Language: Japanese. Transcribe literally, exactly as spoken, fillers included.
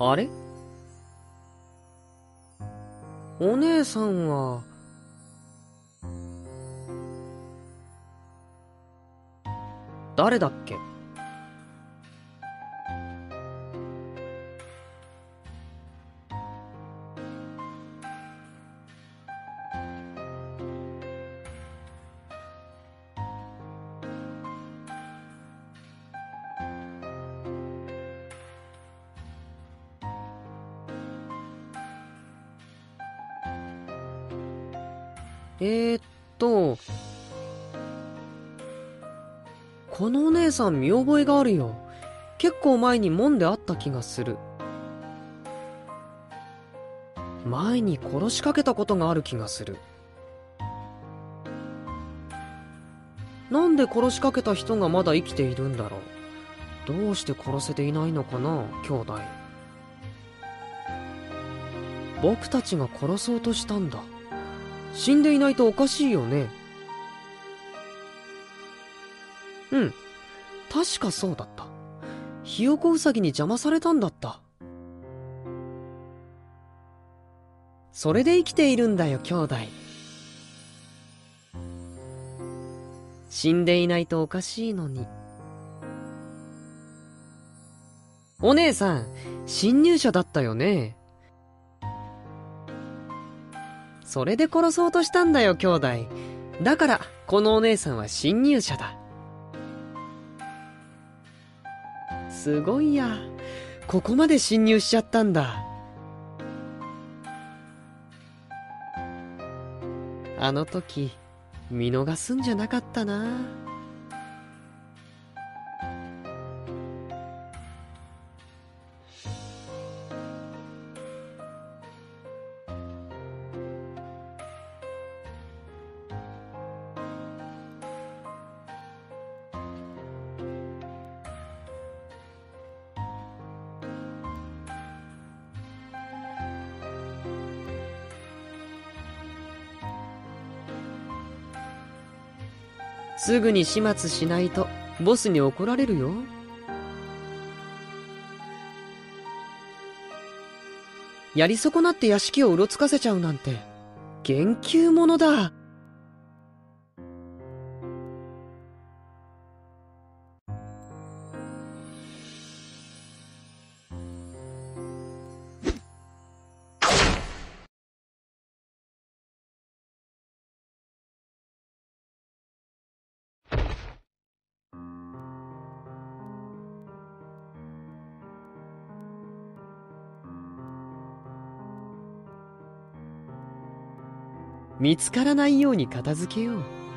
あれ？お姉さんは、誰だっけ？えーっと、このお姉さん見覚えがあるよ。結構前に門で会った気がする。前に殺しかけたことがある気がする。なんで殺しかけた人がまだ生きているんだろう。どうして殺せていないのかな、兄弟。僕たちが殺そうとしたんだ。死んでいないとおかしいよね。うん。確かそうだった。ひよこうさぎに邪魔されたんだった。それで生きているんだよ、兄弟。死んでいないとおかしいのに。お姉さん、侵入者だったよね。それで殺そうとしたんだよ、兄弟。だから、このお姉さんは侵入者だ。すごいや。ここまで侵入しちゃったんだ。あの時、見逃すんじゃなかったな。すぐに始末しないとボスに怒られるよ。やり損なって屋敷をうろつかせちゃうなんて言及者だ。見つからないように片付けよう。